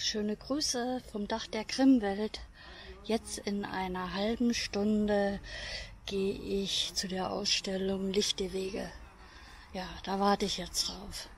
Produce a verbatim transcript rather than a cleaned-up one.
schöne Grüße vom Dach der Grimmwelt. Jetzt in einer halben Stunde gehe ich zu der Ausstellung Lichte Wege. Ja, da warte ich jetzt drauf.